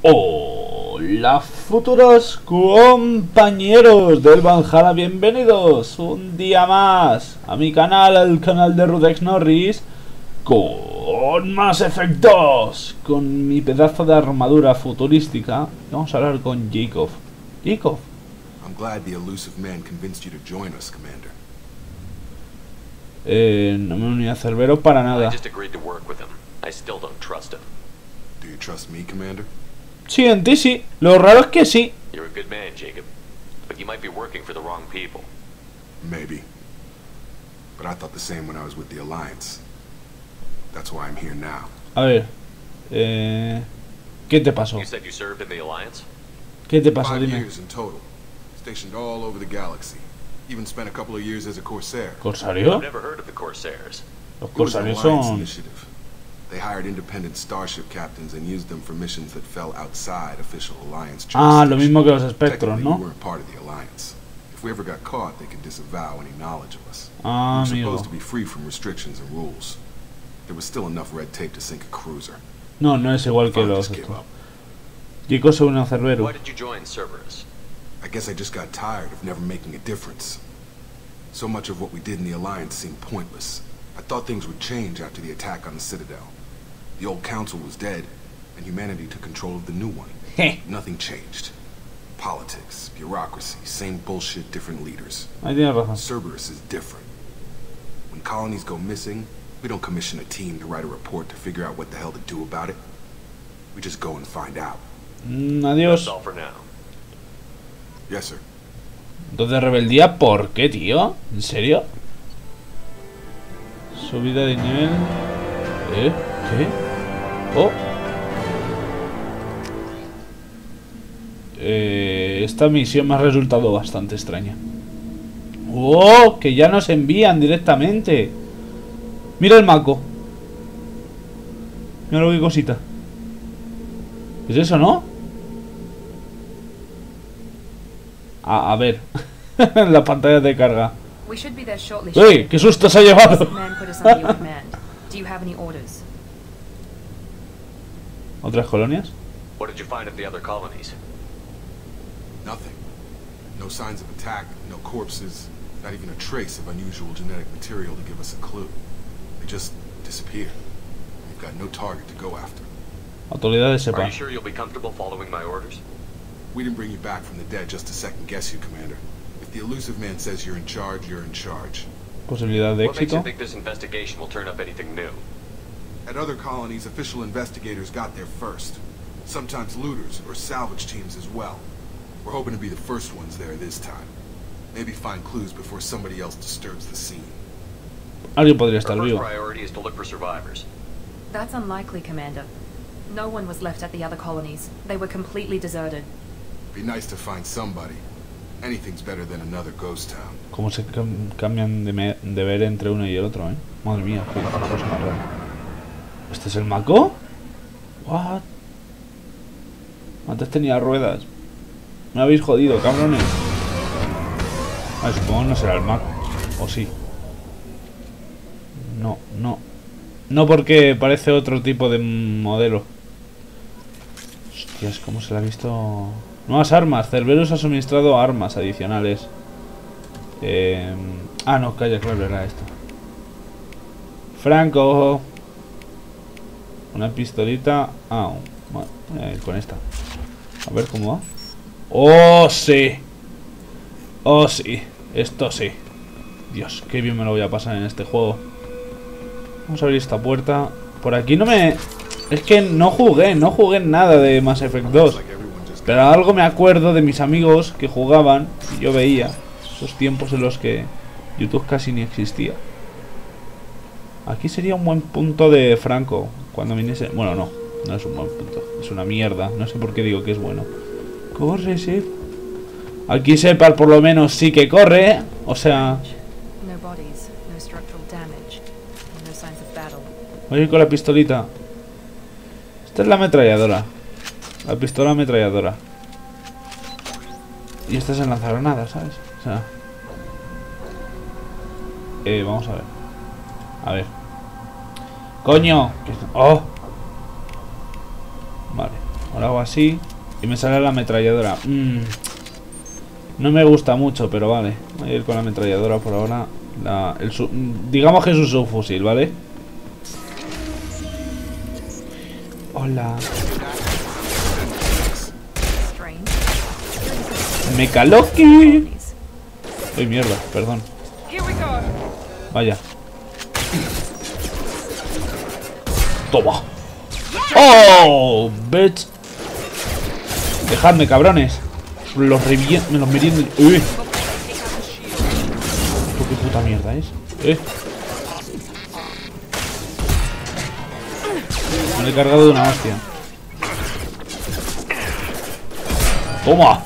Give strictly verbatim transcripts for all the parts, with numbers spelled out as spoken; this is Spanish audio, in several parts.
Hola futuros compañeros del Valhalla, bienvenidos un día más a mi canal, el canal de Rudex Norris, con Mass Effect dos, con mi pedazo de armadura futurística. Vamos a hablar con Jacob. Jacob. I'm glad the elusive man convinced you to join us, Commander. Eh, no me uní a Cerberus para nada. I just agreed to work with him. I still don't trust him. Do you trust me, Commander? Sí, en ti sí. Lo raro es que sí. You're a good man, Jacob. But you might be working for the wrong people. Maybe. But I thought the same when I was with the Alliance. That's why I'm here now. A ver. Eh, ¿qué te pasó? You said you served in the Alliance? ¿Qué te pasó? Dime. Five years in total. Stationed all over the galaxy. Even spent a couple of years as a Corsair. ¿Corsario? I've never heard of the Corsairs. Los Corsarios son... They hired independent starship captains and used them for missions that fell outside official Alliance jurisdiction. Ah, lo mismo que los espectros, ¿no? We weren't part of the Alliance. If we ever got caught, they could disavow any knowledge of us. Ah, we were supposed to be free from restrictions and rules. There was still enough red tape to sink a cruiser. No, no es igual que los otros. Jacob se une a Cerberus. Why did you join Cerberus? I guess I just got tired of never making a difference. So much of what we did in the Alliance seemed pointless. I thought things would change after the attack on the Citadel. The old council was dead, and humanity took control of the new one. Nothing changed. Politics, bureaucracy, same bullshit, different leaders. I didn't have a... Cerberus is different. When colonies go missing, we don't commission a team to write a report to figure out what the hell to do about it. We just go and find out. Mm, adiós. That's all for now. Yes, sir. Entonces rebeldía, ¿por qué, tío? ¿En serio? Subida de nivel. ¿Eh? ¿Qué? Oh. Eh, esta misión me ha resultado bastante extraña. ¡Oh! Que ya nos envían directamente. Mira el Mako. Mira lo que cosita. ¿Es eso, no? A, a ver. La pantalla de carga. ¡Ey! ¡Qué susto se ha llevado! ¿Otras colonias? Autoridades Separ. We didn't bring you back from the dead just to second guess you, Commander. If the elusive man says you're in charge, you're in charge. Posibilidad de éxito. What makes you think this investigation will turn up anything new? At other colonies, official investigators got there first. Sometimes looters or salvage teams as well. We're hoping to be the first ones there this time. Maybe find clues before somebody else disturbs the scene. Alguien podría estar vivo. Our first priority is to look for survivors. That's unlikely, Commander. No one was left at the other colonies. They were completely deserted. Be nice to find somebody. Anything's better than another ghost town. Cómo se cam cambian de, de ver entre uno y el otro, ¿eh? Madre mía, qué cosa más rara. ¿Este es el Mako? What? Antes tenía ruedas. Me habéis jodido, cabrones. Ah, supongo que no será el Mako. O sí. No, no. No, porque parece otro tipo de modelo. Hostias, cómo se la ha visto... Nuevas armas. Cerberus ha suministrado armas adicionales. Eh, ah, no, calla, claro, era esto. Franco. Una pistolita. Ah, bueno, voy a ir con esta. A ver cómo va. ¡Oh, sí! ¡Oh, sí! Esto sí. Dios, qué bien me lo voy a pasar en este juego. Vamos a abrir esta puerta. Por aquí no me... Es que no jugué, no jugué nada de Mass Effect dos. Pero algo me acuerdo de mis amigos que jugaban y yo veía esos tiempos en los que YouTube casi ni existía. Aquí sería un buen punto de Franco cuando viniese... Bueno, no, no es un buen punto, es una mierda. No sé por qué digo que es bueno. Corre, sí. Aquí Separ por lo menos sí que corre. O sea... Voy a ir con la pistolita. Esta es la ametralladora. La pistola ametralladora. Y esta es el lanzagranadas, ¿sabes? O sea... Eh, vamos a ver. A ver. ¡Coño! ¡Oh! Vale. Ahora hago así y me sale la ametralladora. Mm. No me gusta mucho, pero vale. Voy a ir con la ametralladora por ahora. La, el sub, digamos que es un subfusil, ¿vale? Hola. ¡Mecaloki! ¡Ay, mierda! Perdón. Vaya. ¡Toma! ¡Oh! ¡Bitch! ¡Dejadme, cabrones! Los reviento. Me los meriendo. ¡Uy! ¿Esto qué puta mierda es? ¡Eh! Me lo he cargado de una hostia. ¡Toma!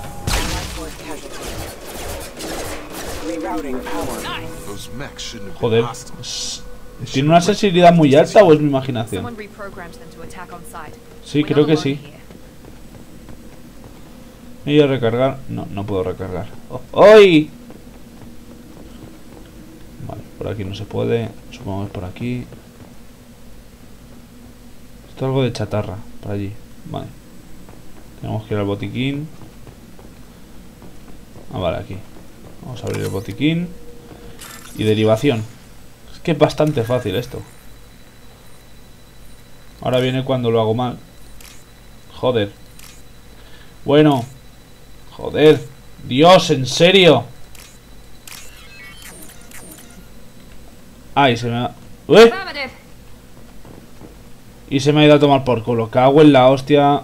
Joder. ¿Tiene una sensibilidad muy alta o es mi imaginación? Sí, creo que sí. ¿Y a recargar? No, no puedo recargar. ¡Ay! Vale, por aquí no se puede. Supongo que es por aquí. Esto es algo de chatarra. Por allí. Vale. Tenemos que ir al botiquín. Ah, vale, aquí. Vamos a abrir el botiquín. Y derivación. Es que es bastante fácil esto. Ahora viene cuando lo hago mal. Joder. Bueno. Joder. Dios, en serio. Ay, se me ha... ¡Uy! Y se me ha ido a tomar por culo. Cago en la hostia.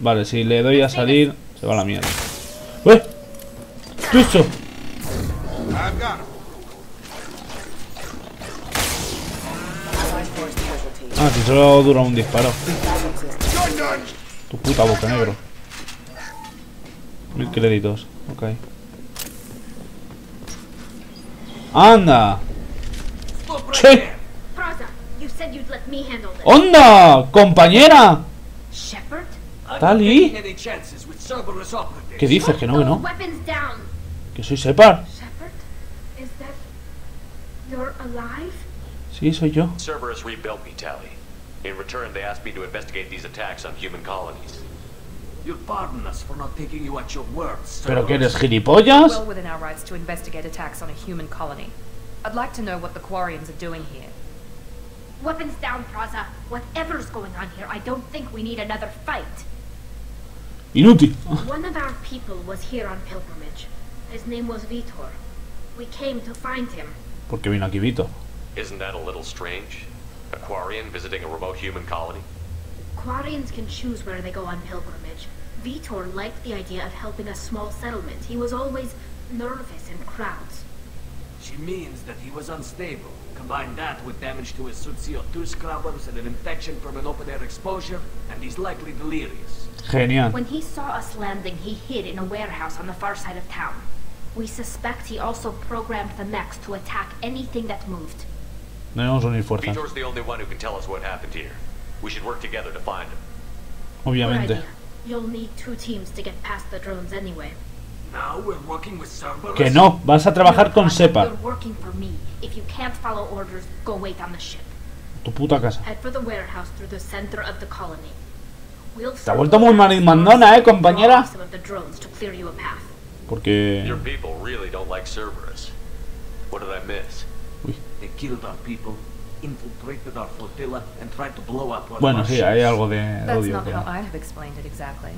Vale, si le doy a salir, se va a la mierda. ¡Uy! ¿Qué es eso? Ah, si solo dura un disparo. Tu puta boca, negro. Mil créditos, ok. ¡Anda! ¡Che! ¡Onda! ¡Compañera! ¿Tali? ¿Qué dices? Que no, que no. Que soy Separ. Sí, soy yo. Cerberus rebuilt me, Tali. In return, they asked me to investigate these attacks on human colonies. You'll pardon us for not taking you at your word, Cerberus. Pero que eres gilipollas. Well within our rights to investigate attacks on a human colony. I'd like to know what the Quarians are doing here. Weapons down, Praza. Whatever's going on here, I don't think we need another fight. Inútil. One of our people was here on pilgrimage. His name was Veetor. We came to find him. Porque vino aquí Veetor. Isn't that a little strange? A Quarian visiting a remote human colony? Quarians can choose where they go on pilgrimage. Veetor liked the idea of helping a small settlement. He was always nervous in crowds. She means that he was unstable. Combine that with damage to his C O two scrubbers and an infection from an open-air exposure, and he's likely delirious. Genial. When he saw us landing, he hid in a warehouse on the far side of town. We suspect he also programmed the mechs to attack anything that moved. Vitor's the only one who can tell us what happened here. We should work together to find him. Obviamente. You'll need two teams to get past the drones anyway. Now we're working with Cerberus. Que no, vas a trabajar con Separ. You're working for me. If you can't follow orders, go wait on the ship. Tu puta casa. Head for the warehouse through the center of the colony. We'll Te ha vuelto muy marimandona, eh, compañera. Porque your people really don't like Cerberus. What did I miss? Uy. They killed our people, infiltrated our flotilla, and tried to blow up our bueno, sí, hay algo de odio. That's not how I have explained it exactly.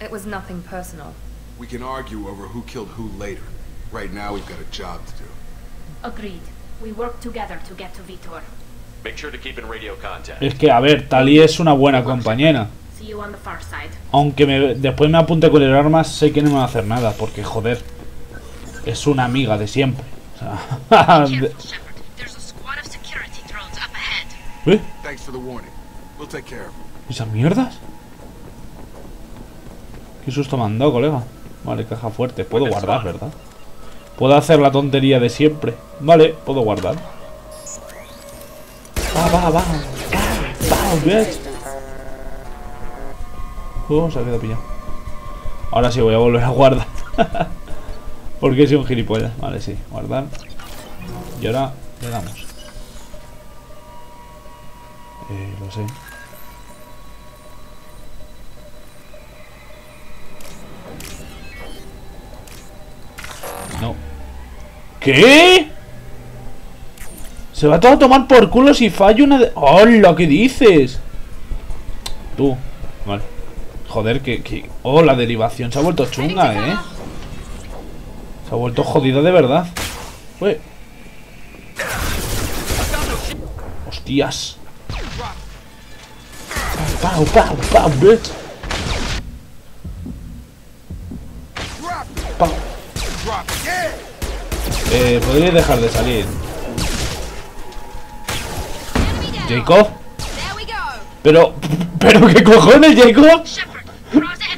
It was nothing personal. We can argue over who killed who later. Right now, we've got a job to do. Agreed. We work together to get to Veetor. Make sure to keep in radio contact. Es que a ver, Tali es una buena compañera. See you on the far side. Aunque me, después me apunte con el arma, sé que no me va a hacer nada, porque joder, es una amiga de siempre. O sea, de... ¿Eh? ¿Esas mierdas? Qué susto me han dado, colega. Vale, caja fuerte. Puedo guardar, ¿verdad? Puedo hacer la tontería de siempre. Vale, puedo guardar. Va, va, va. Va, oh, se ha quedado pillado. Ahora sí voy a volver a guardar. Porque soy un gilipollas. Vale, sí. Guardar. Y ahora le damos. Eh, lo sé. ¿Qué? Se va todo a tomar por culo si fallo una de... ¡Hola! ¿Qué dices? Tú. Vale. Joder, que... que... Oh, la derivación se ha vuelto chunga, ¿eh? Se ha vuelto jodida de verdad. Uy. Hostias. Pau, pau, pau, bitch. Pau. Eh, podríais dejar de salir. Jacob. Pero, pero qué cojones, Jacob.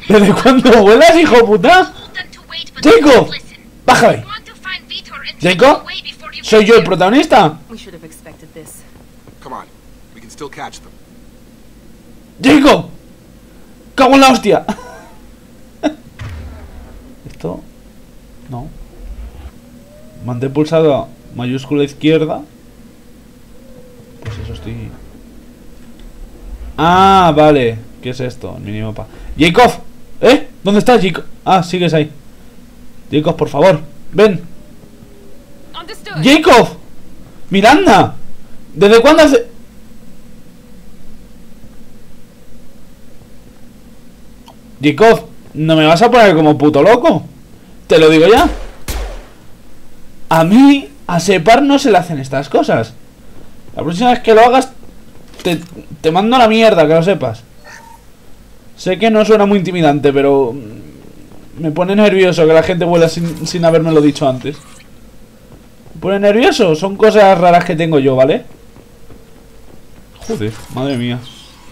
¿Desde cuándo vuelas, hijo puta? Jacob, bájame. Jacob, soy yo el protagonista. Jacob, cago en la hostia. Esto, no. Mantén pulsada mayúscula izquierda. Pues eso estoy. Ah, vale. ¿Qué es esto? El minimapa. ¡Jacob! ¿Eh? ¿Dónde estás, Jacob? Ah, sigues ahí. Jacob, por favor, ven. ¡Jacob! ¡Miranda! ¿Desde cuándo hace...? Jacob, ¿no me vas a poner como puto loco? Te lo digo ya. A mí, a Separ no se le hacen estas cosas. La próxima vez que lo hagas, te, te mando a la mierda, que lo sepas. Sé que no suena muy intimidante, pero... me pone nervioso que la gente vuela sin, sin habérmelo dicho antes. Me pone nervioso, son cosas raras que tengo yo, ¿vale? Joder, madre mía.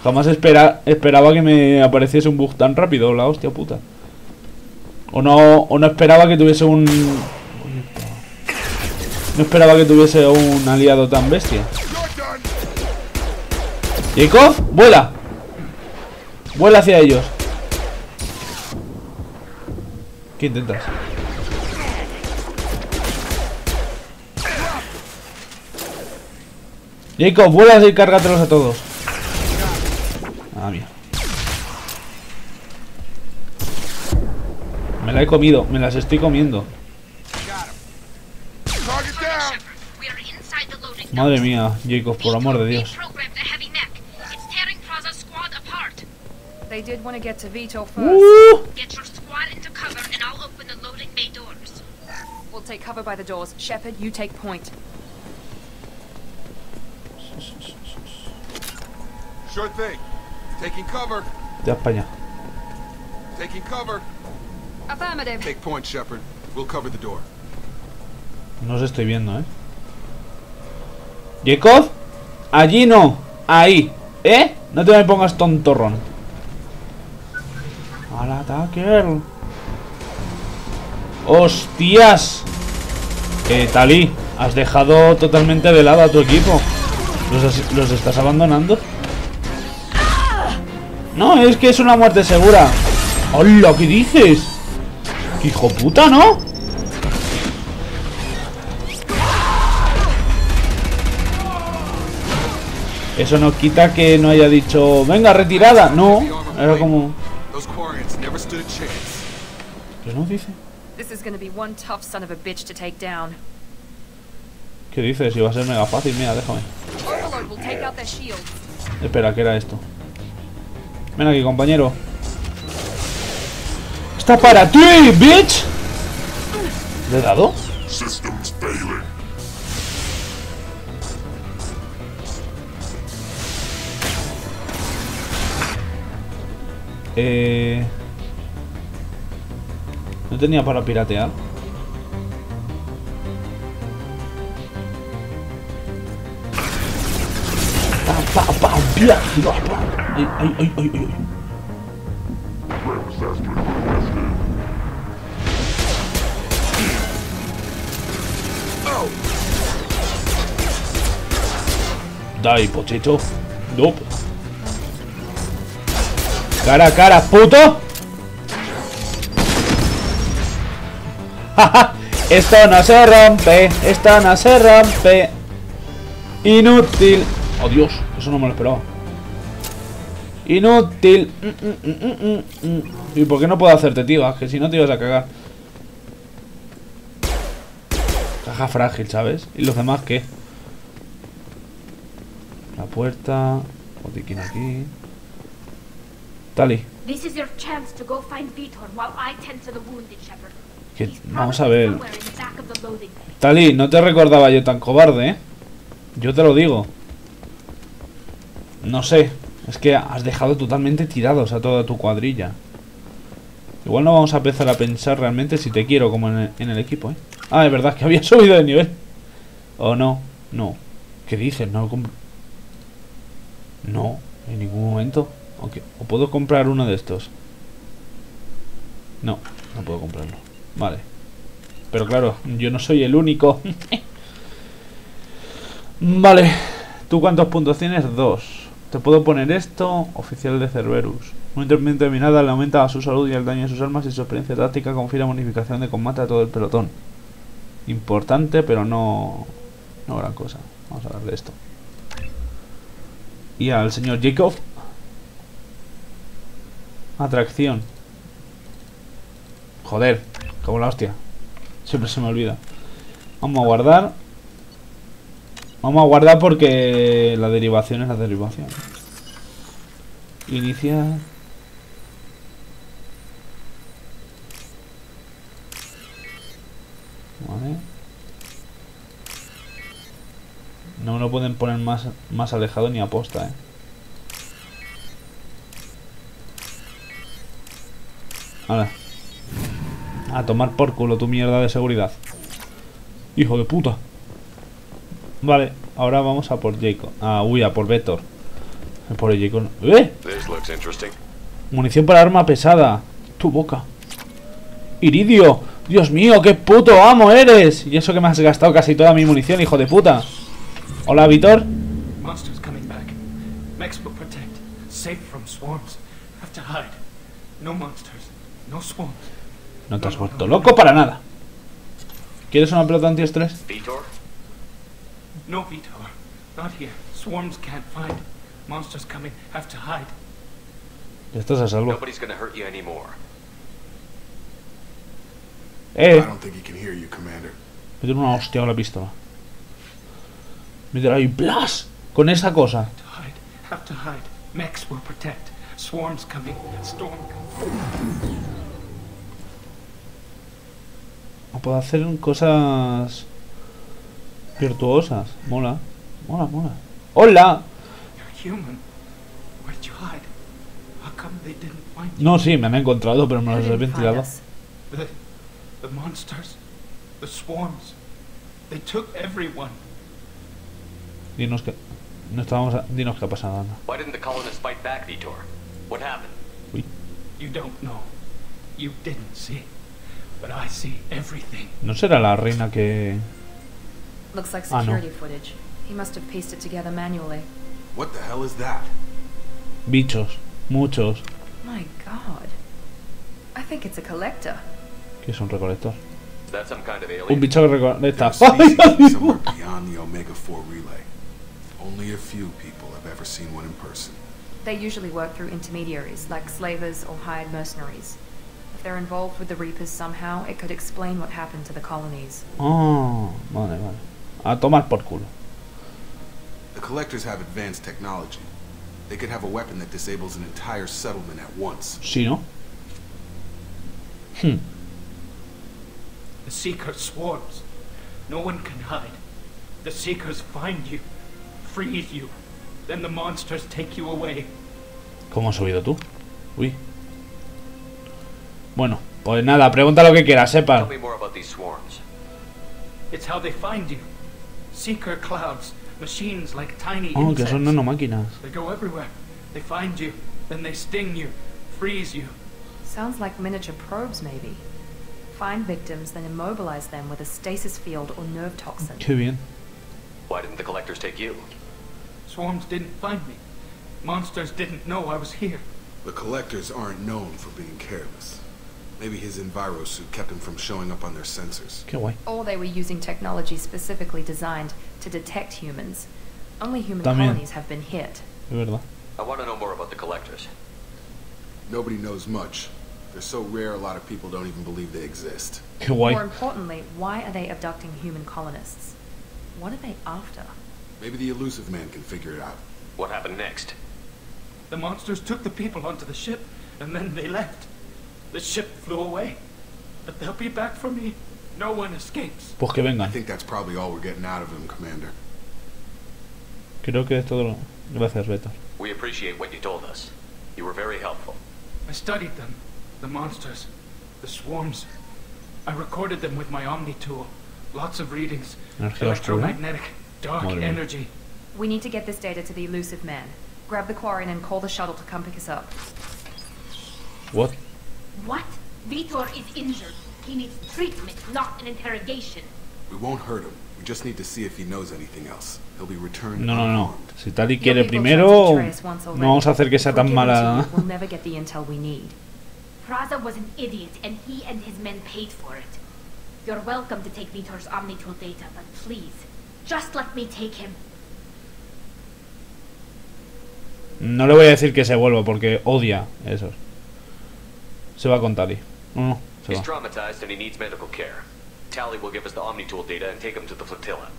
Jamás espera, esperaba que me apareciese un bug tan rápido, la hostia puta. O no, o no esperaba que tuviese un... No esperaba que tuviese un aliado tan bestia. Jacob, vuela. Vuela hacia ellos. ¿Qué intentas? Jacob, vuela y cárgatelos a todos. Ah, mía. Me la he comido, me las estoy comiendo. Madre mía, Jacob, por amor de Dios. Uh. De España. No os estoy viendo, ¿eh? Jacob, allí no, ahí, ¿eh? No te me pongas tontorrón. Al ataque. ¡Hostias! Eh, Tali, has dejado totalmente de lado a tu equipo. ¿Los, los estás abandonando? No, es que es una muerte segura. ¡Hola! ¿Qué dices? ¡Qué hijo puta, no! Eso no quita que no haya dicho... ¡Venga, retirada! No, era como... ¿Qué nos dice? ¿Qué dices? Iba a ser mega fácil, mira, déjame. Espera, ¿qué era esto? Ven aquí, compañero. ¡Está para ti, bitch! ¿Le he dado? Eh... No tenía para piratear. Pa, pa, pa, bla, bla, bla. Ay, ay, ay, ay, ay. Dai, pochito. Nope. Cara a cara, puto. Esto no se rompe, esto no se rompe. Inútil. Oh, Dios, eso no me lo esperaba. Inútil. Mm, mm, mm, mm, mm. ¿Y por qué no puedo hacerte, tío? Que si no te ibas a cagar. caja frágil, ¿sabes? ¿Y los demás qué? La puerta... botiquín aquí... Tali. Que, vamos a ver... Tali, no te recordaba yo tan cobarde, ¿eh? Yo te lo digo. No sé. Es que has dejado totalmente tirados a toda tu cuadrilla. Igual no vamos a empezar a pensar realmente si te quiero como en el, en el equipo, ¿eh? Ah, es verdad que había subido de nivel. ¿O no? No. ¿Qué dices? No, no, en ningún momento. Okay. ¿O puedo comprar uno de estos? No, no puedo comprarlo. Vale. Pero claro, yo no soy el único. Vale. ¿Tú cuántos puntos tienes? Dos. Te puedo poner esto. Oficial de Cerberus. Un interviniente minada le aumenta a su salud y el daño de sus armas, y su experiencia táctica confirma bonificación de combate a todo el pelotón. Importante, pero no... no gran cosa. Vamos a darle esto. Y al señor Jacob. Atracción. Joder, como la hostia. Siempre se me olvida. Vamos a guardar. Vamos a guardar porque la derivación es la derivación. Iniciar. Vale. No lo pueden poner más, más alejado ni aposta, eh. Ahora. A tomar por culo tu mierda de seguridad. Hijo de puta. Vale, ahora vamos a por Jacob. Ah, uy, a por Veetor. Por el Jacob. ¡Eh! Munición para arma pesada. Tu boca. Iridio. Dios mío, qué puto amo eres. Y eso que me has gastado casi toda mi munición, hijo de puta. Hola, Veetor. No te has vuelto loco para nada. ¿Quieres una pelota antiestrés? No, Veetor. Not here. Swarms can't find. Monsters coming. Have to hide. Ya estás a salvo. Nobody's gonna hurt you anymore. Eh. I don't think he can hear you, Commander. Me dio una hostia con la pistola. Me dio ahí blast con esa cosa. Have to hide. Mechs will protect. Swarms coming. Storm. O puedo hacer cosas virtuosas. Mola. Mola, mola. ¡Hola! No, sí, me han encontrado, pero me los he ventilado. Dinos que... no estábamos a... dinos que ha pasado, Ana. Uy. ¿No será la reina que...? Looks like security footage. He must have pasted together manually. What the hell is that? Bichos, muchos. My God, I think it's a collector. ¿Qué es un recolector? That's some kind of alien. Un bicho que recolecta. Somewhere beyond the Omega four relay. Only a few people have ever seen one in person. They usually work through intermediaries, like slavers or hired mercenaries. If they're involved with the Reapers somehow, it could explain what happened to the colonies. Oh, vale, vale. A tomar por culo. The collectors have advanced technology. They could have a weapon that disables an entire settlement at once. Sí, ¿no? Hmm. The Seeker swarms. No one can hide. The Seekers find you, freeze you, then the monsters take you away. ¿Cómo has subido tú? Uy. Bueno, pues nada, pregunta lo que quieras, sepa. It's how they find you. Seeker clouds. Machines like tiny oh, que son nanomáquinas. They go everywhere. They find you, then they sting you, freeze you. Sounds like miniature probes, maybe. Find victims, then immobilize them with a stasis field or nerve toxin. Qué bien. Why didn't the collectors take you? Swarms didn't find me. Monsters didn't know I was here. The collectors aren't known for being careless. Maybe his enviro suit kept him from showing up on their sensors. Qué guay. Or they were using technology specifically designed to detect humans. Only human También. colonies have been hit. I want to know more about the collectors. Nobody knows much. They're so rare a lot of people don't even believe they exist. Why? More importantly, why are they abducting human colonists? What are they after? Maybe the elusive man can figure it out. What happened next? The monsters took the people onto the ship, and then they left. The ship flew away. But they'll be back for me. No one escapes. Pues que vengan. I think that's probably all we're getting out of him, Commander. Creo que es todo lo... Gracias, Veetor. We appreciate what you told us. You were very helpful. I studied them. The monsters. The swarms. I recorded them with my Omni tool. Lots of readings. Electromagnetic. Dark energy. We need to get this data to the elusive man. Grab the Quarian and call the shuttle to come pick us up. What? What? Veetor is injured. He needs treatment, not an interrogation. We won't hurt him. We just need to see if he knows anything else. He'll be returned. No, no, no. Si Tali quiere primero, no vamos a hacer que sea tan mala. We'll never get the intel we need. Praza was an idiot, and he and his men paid for it. You're welcome to take Vitor's Omnitool data, but please, just let me take him. No le voy a decir que se vuelva porque odia esos. Se va con Tali. No, se va. He's traumatized and he needs medical care. Tali will give us the Omnitool data and take him to the flotilla.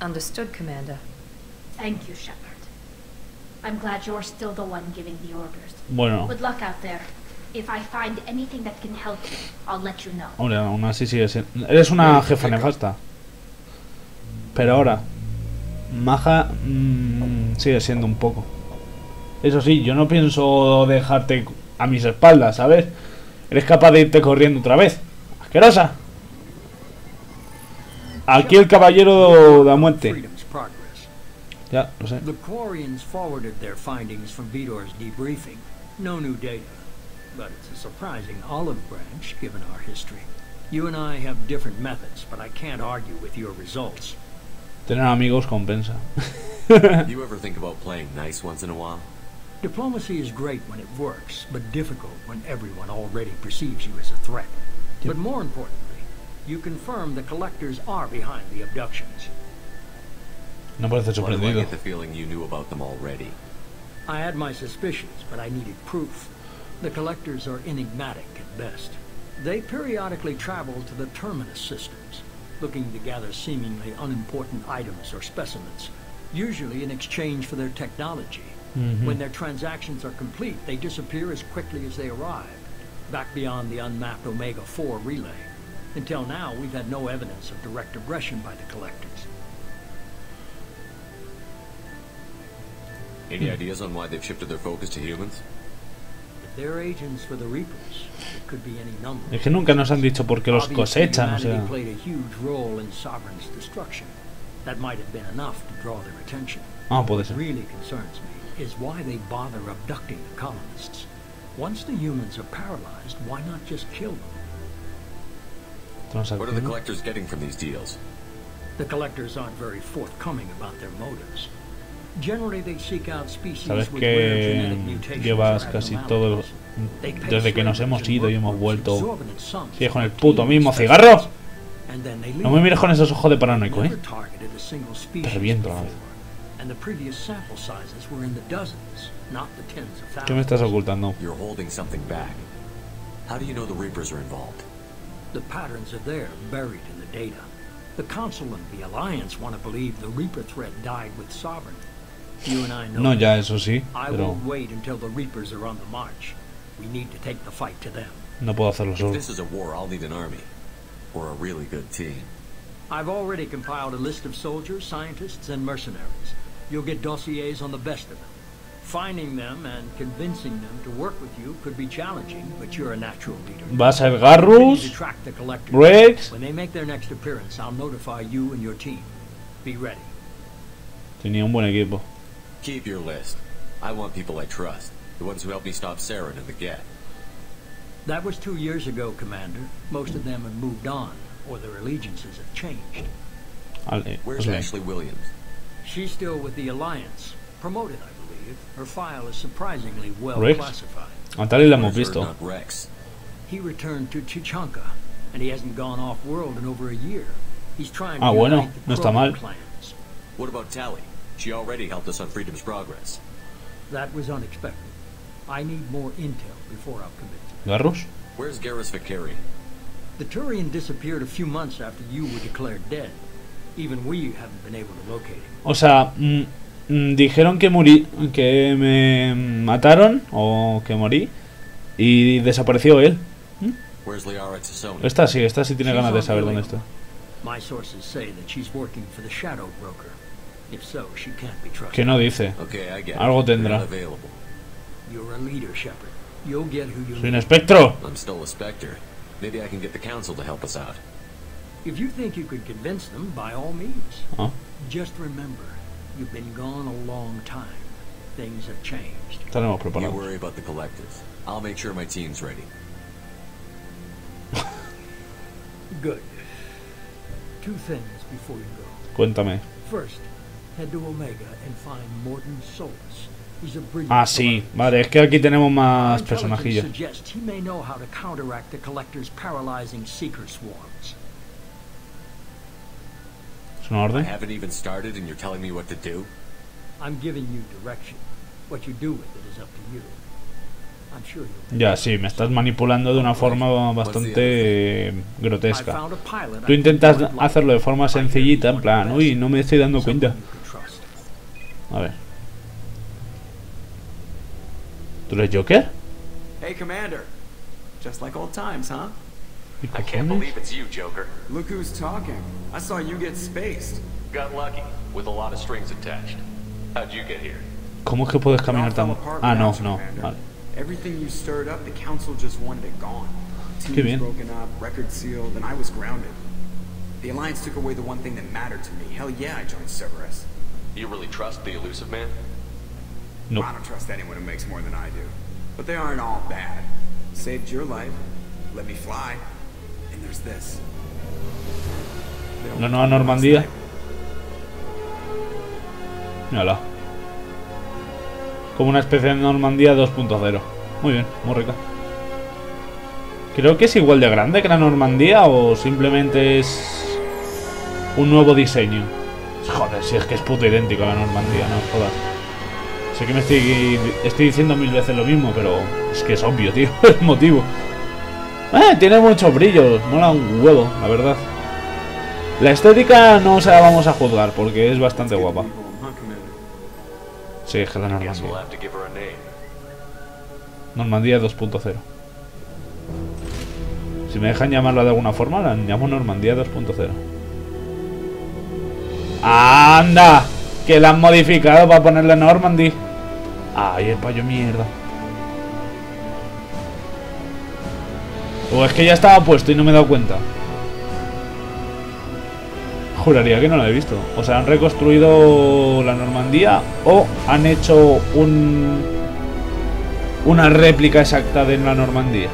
Understood, Commander. Thank you, Shepard. I'm glad you're still the one giving the orders. Bueno. Good luck out there. If I find anything that can help you, I'll let you know. Hombre, aún así sigues. Eres una jefa nefasta. Pero ahora, Maja mmm, sigue siendo un poco. Eso sí, yo no pienso dejarte a mis espaldas, ¿sabes? Eres capaz de irte corriendo otra vez. ¡Asquerosa! Aquí el caballero de la muerte. Ya, lo sé. The Quarians forwarded their findings from Vitor's debriefing. No new data, but it's a surprising olive branch given our history. You and I have different methods, but I can't argue with your results. Tener amigos compensa. You ever think about playing nice once in a while? Diplomacy is great when it works, but difficult when everyone already perceives you as a threat. But more importantly, you confirm the collectors are behind the abductions. No parece sorprendido. I get the feeling you knew about them already. I had my suspicions, but I needed proof. The collectors are enigmatic at best. They periodically travel to the Terminus systems, looking to gather seemingly unimportant items or specimens, usually in exchange for their technology. Mm-hmm. When their transactions are complete, they disappear as quickly as they arrive, back beyond the unmapped Omega four relay. Until now, we've had no evidence of direct aggression by the collectors. Any ideas on why they've shifted their focus to humans? They're agents for the Reapers. It could be any number. Es que nunca nos han dicho por qué los cosechan, o sea. Played a huge role in Sovereign's destruction. That might have been enough to draw their attention. Ah, puede ser. What really concerns me is why they bother abducting the colonists. Once the humans are paralyzed, why not just kill them? What are the collectors getting from these deals? The collectors aren't very forthcoming about their motives. Generally, they seek out species with rare genetic mutations. Llevas casi todo desde que nos hemos ido y hemos vuelto. Sigue con el puto mismo cigarro. No me mires con esos ojos de paranoico, ¿eh? Te reviento la vez. ¿Qué me estás ocultando? You're holding something back. How do you know the Reapers are involved? The patterns are there, buried in the data. The Council and the Alliance want to believe the Reaper threat died with Sovereign. You and I know. No, ya eso sí. I will wait until the Reapers are on the march. We need to take the fight to them. No puedo hacerlo solo. If this is a war, I'll need an army or a really good team. I've already compiled a list of soldiers, scientists, and mercenaries. You'll get dossiers on the best of them. Finding them and convincing them to work with you could be challenging, but you're a natural leader. Vas a Garrus, Rudex. When they make their next appearance, I'll notify you and your team. Be ready. Tenía un buen equipo. Keep your list. I want people I trust. The ones who helped me stop Saren and the Get. That was two years ago, Commander. Most of them have moved on, or their allegiances have changed. Ale Where's okay. Ashley Williams? She's still with the Alliance. Promoted, I believe. Her file is surprisingly well Rex? classified. A Tali la hemos visto. Rex. He returned to Chichanka, and he hasn't gone off world in over a year. He's trying ah, to bueno, no está mal. Plans. What about Tali? She already helped us on Freedom's Progress. That was unexpected. I need more intel before I'll commit. Garrus? Where's Garrus Vakarian? The Turian disappeared a few months after you were declared dead. Even we haven't been able to locate him. O sea, mm, mm, dijeron que morí, que me mataron o que morí y desapareció él. ¿Mm? Where's Liara Tsosoni? Esta sí, esta sí tiene ganas de saber dónde está. My sources say that she's working for the Shadow Broker. If so, she can't be trusted. Que no dice. Okay, I get it. Algo tendrá. You're a leader, Shepard. You'll get who you need. Soy un espectro. I'm still a specter. Maybe I can get the council to help us out. If you think you could convince them, by all means. Oh. Just remember, you've been gone a long time. Things have changed. Don't worry about the collective. I'll make sure my team's ready. Good. Two things before you go. Cuéntame. First, head to Omega and find Mordin Solus. He's a brilliant. Ah, sí. Vale, es que aquí tenemos más personajillos. He may know how to counteract the collector's paralyzing seeker swarms. I haven't even started and you're telling me what to do? I'm giving you direction. What you do with it is up to you. I'm sure you'll... Ya, sí, me estás manipulando de una forma bastante grotesca. Tú intentas hacerlo de forma sencillita, en plan, uy, no me estoy dando cuenta. A ver. ¿Tú eres Joker? Hey, Commander. Just like old times, huh? I can't believe it's you, Joker. Look who's talking. I saw you get spaced. Got lucky with a lot of strings attached. How'd you get here? ¿Cómo es que puedes caminar tan? Ah, no, no. Vale. Everything you stirred up, the council just wanted it gone. Teams broken up, record sealed, and I was grounded. The Alliance took away the one thing that mattered to me. Hell yeah, I joined Cerberus. You really trust the elusive man? No. I don't trust anyone who makes more than I do. But they aren't all bad. Saved your life. Let me fly. This. La nueva Normandía. Mírala. Como una especie de Normandía dos punto cero. Muy bien, muy rica. Creo que es igual de grande que la Normandía o simplemente es un nuevo diseño. Joder, si es que es puto idéntico a la Normandía, no jodas. Sé que me estoy, estoy diciendo mil veces lo mismo, pero es que es obvio, tío, el motivo. Eh, tiene muchos brillos, mola un huevo, la verdad. La estética no se la vamos a juzgar porque es bastante guapa. Sí, es la Normandía. Normandía dos punto cero. Si me dejan llamarla de alguna forma, la llamo Normandía dos punto cero. ¡Anda! Que la han modificado para ponerle Normandy. ¡Ay, el payo mierda! O es que ya estaba puesto y no me he dado cuenta. Juraría que no lo he visto. O sea, han reconstruido la Normandía o han hecho un una réplica exacta de la Normandía.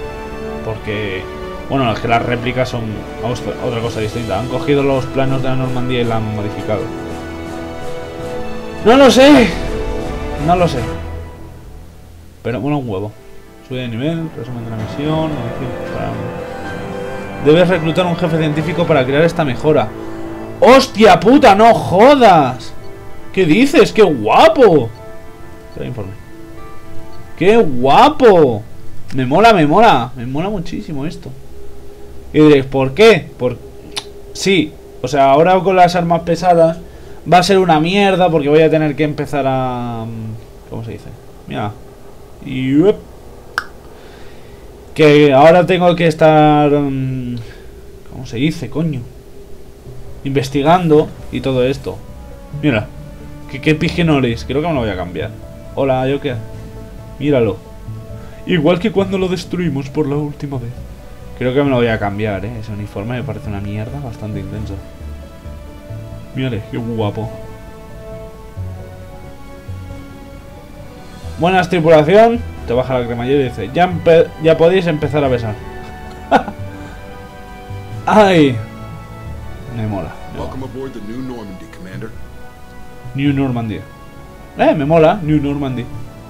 Porque, bueno, es que las réplicas son otra cosa distinta. Han cogido los planos de la Normandía y la han modificado. No lo sé. No lo sé. Pero bueno, un huevo. Sube de nivel, resumen de la misión. Debes reclutar un jefe científico para crear esta mejora. ¡Hostia puta! ¡No jodas! ¿Qué dices? ¡Qué guapo! ¡Qué guapo! Me mola, me mola. Me mola muchísimo esto. Y diréis, ¿por qué? Por... Sí, o sea, ahora con las armas pesadas va a ser una mierda porque voy a tener que empezar a... ¿Cómo se dice? Mira. Yup. Que ahora tengo que estar... ¿Cómo se dice, coño? Investigando y todo esto. Mira, que qué pijenoris. Creo que me lo voy a cambiar. Hola, Joker. Míralo. Igual que cuando lo destruimos por la última vez. Creo que me lo voy a cambiar, ¿eh? Ese uniforme me parece una mierda bastante intensa. Mírale, qué guapo. Buenas, tripulación. Te baja la cremallera y dice, ya, ya podéis empezar a besar. Ay, me mola, me mola. New Normandy. Eh, me mola, New Normandy.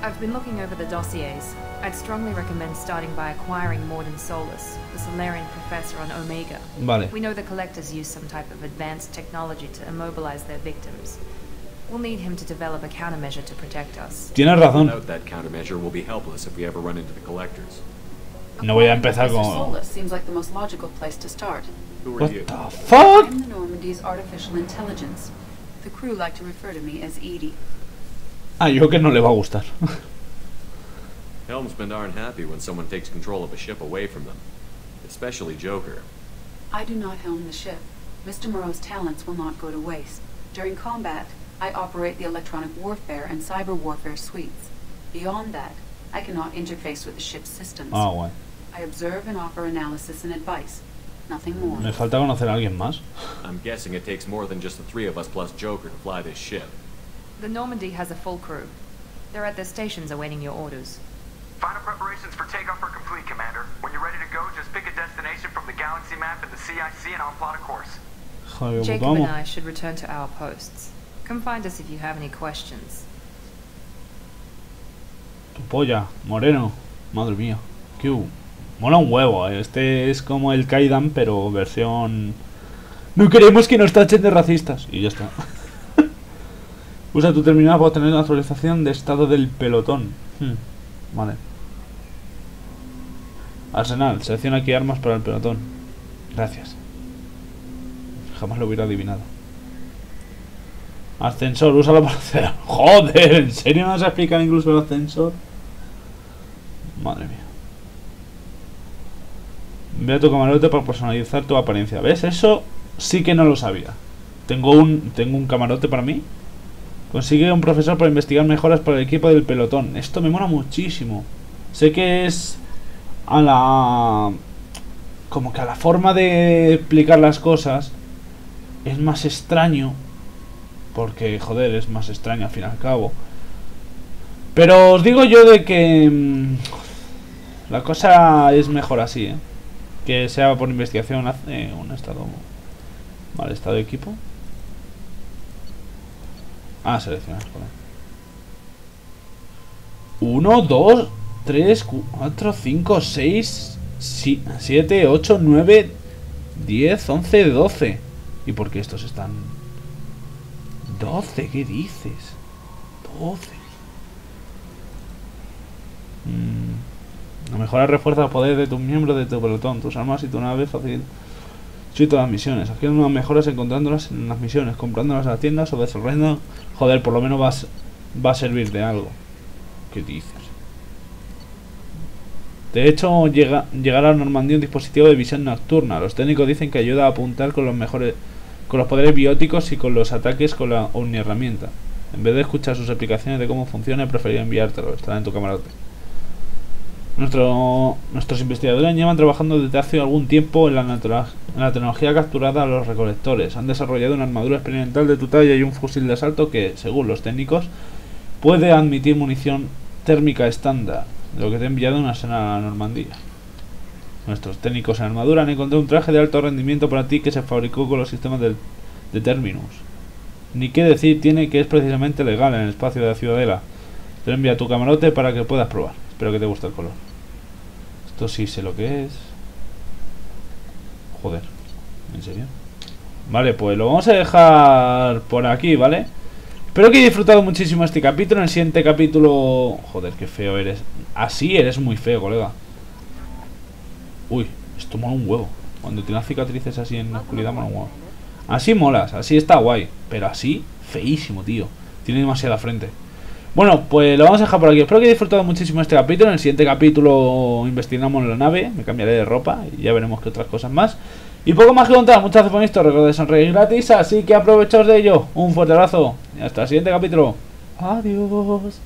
I've been looking over the dossiers. I'd strongly recommend starting by acquiring Mordin Solus, the Solarian professor on Omega. Vale. We know the collectors use some type of advanced technology to immobilize their victims. We'll need him to develop a countermeasure to protect us. Tienes razón. Note that countermeasure will be helpless if we ever run into the collectors. No voy a empezar con. Solus seems like the most logical place to start. Who are what you? What the fuck? I'm the Normandy's artificial intelligence. The crew like to refer to me as Edie. Ah, yo que no le va a gustar. Helmsmen aren't happy when someone takes control of a ship away from them, especially Joker. I do not helm the ship. Mister Moreau's talents will not go to waste. During combat, I operate the electronic warfare and cyber warfare suites. Beyond that, I cannot interface with the ship's systems. Ah, guay. I observe and offer analysis and advice. Nothing more. Me falta conocer a alguien más. I'm guessing it takes more than just the three of us plus Joker to fly this ship. The Normandy has a full crew. They're at their stations awaiting your orders. Final preparations for takeoff are complete, Commander. When you're ready to go, just pick a destination from the galaxy map and the C I C and I'll plot a course. Jacob and I should return to our posts. Come find us if you have any questions. Tu polla, Moreno. Madre mía. Qué u... Mola un huevo, eh. Este es como el Kaidan, pero versión... No queremos que nos tachen de racistas. Y ya está. Usa tu terminal para obtener la actualización de estado del pelotón. Hmm. Vale. Arsenal, selecciona aquí armas para el pelotón. Gracias. Jamás lo hubiera adivinado. Ascensor, úsalo para hacer. Joder, ¿en serio no vas a explicar incluso el ascensor? Madre mía. Ve a tu camarote para personalizar tu apariencia. ¿Ves? Eso sí que no lo sabía. Tengo un, tengo un camarote para mí. Consigue un profesor para investigar mejoras para el equipo del pelotón. Esto me mola muchísimo. Sé que es a la... Como que a la forma de explicar las cosas es más extraño. Porque, joder, es más extraño al fin y al cabo. Pero os digo yo de que... Mmm, la cosa es mejor así, ¿eh? Que sea por investigación. Hace un estado... Vale, estado de equipo. Ah, seleccionar, joder. uno, dos, tres, cuatro, cinco, seis, siete, ocho, nueve, diez, once, doce. ¿Y por qué estos están...? doce, ¿qué dices? doce. Mm. La mejora refuerza el poder de tus miembros de tu pelotón. Tus armas y tu nave facilitan todas las misiones. Adquiere unas mejoras encontrándolas en las misiones, comprándolas en las tiendas o desarrollando. Joder, por lo menos vas, va a servir de algo. ¿Qué dices? De hecho, llega, llegará a Normandía un dispositivo de visión nocturna. Los técnicos dicen que ayuda a apuntar con los mejores, con los poderes bióticos y con los ataques con la omniherramienta. En vez de escuchar sus explicaciones de cómo funciona, preferiría enviártelo. Estará en tu camarote. Nuestro, nuestros investigadores llevan trabajando desde hace algún tiempo en la, natura, en la tecnología capturada a los recolectores. Han desarrollado una armadura experimental de tu talla y un fusil de asalto que, según los técnicos, puede admitir munición térmica estándar, lo que te ha enviado una escena a la Normandía. Nuestros técnicos en armadura han encontrado un traje de alto rendimiento para ti que se fabricó con los sistemas de, de Terminus. Ni qué decir tiene que es precisamente legal en el espacio de la Ciudadela. Te lo envía a tu camarote para que puedas probar. Espero que te guste el color. Esto sí sé lo que es. Joder, ¿en serio? Vale, pues lo vamos a dejar por aquí, ¿vale? Espero que hayáis disfrutado muchísimo este capítulo. En el siguiente capítulo... Joder, qué feo eres. Así eres muy feo, colega. Uy, esto mola un huevo. Cuando tienes cicatrices así en la oscuridad mola un huevo. Así molas, así está guay. Pero así, feísimo, tío. Tiene demasiada frente. Bueno, pues lo vamos a dejar por aquí. Espero que hayáis disfrutado muchísimo este capítulo. En el siguiente capítulo investigamos la nave. Me cambiaré de ropa y ya veremos qué otras cosas más. Y poco más que contar. Muchas gracias por esto. Recordad, sonreír gratis, así que aprovechaos de ello. Un fuerte abrazo y hasta el siguiente capítulo. Adiós.